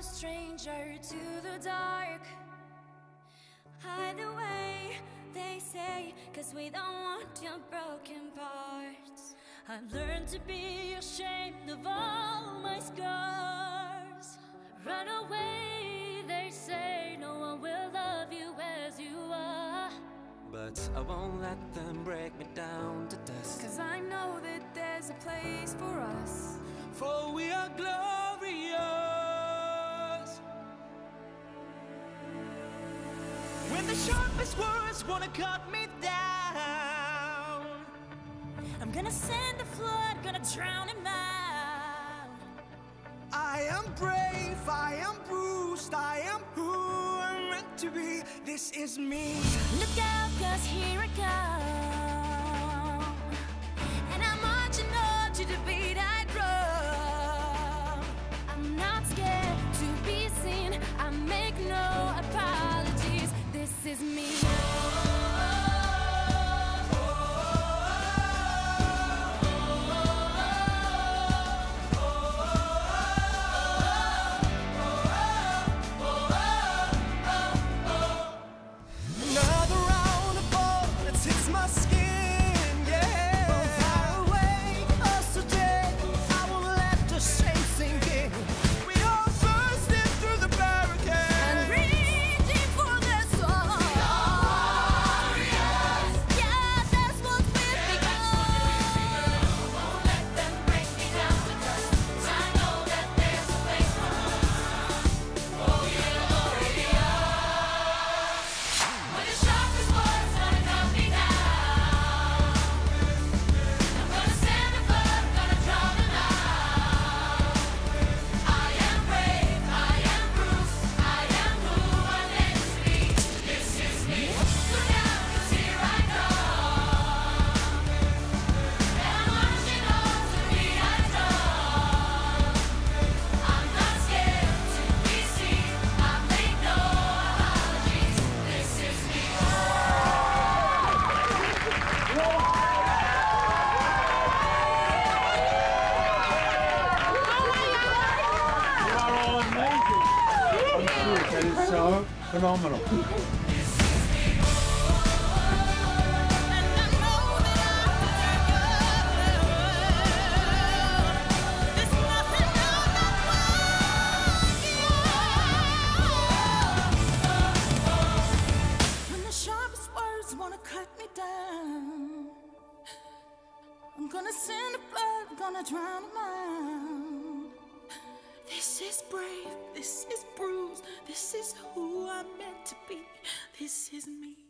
a stranger to the dark. Hide away, they say, 'cause we don't want your broken parts. I've learned to be ashamed of all my scars. Run away, they say, no one will love you as you are. But I won't let them break me down to dust, 'cause I know that there's a place for us, for we are glorious. When the sharpest words wanna cut me down, I'm gonna send a flood, gonna drown him out. I am brave, I am bruised, I am who I'm meant to be. This is me. Look out, 'cause here I come, and I'm marching on to the beat I drum. I make no apologies. This is me. Phenomenal. When the sharpest words wanna cut me down, I'm gonna send a blood, gonna drown them out. This is brave, this is bruised, this is who I'm meant to be. This is me.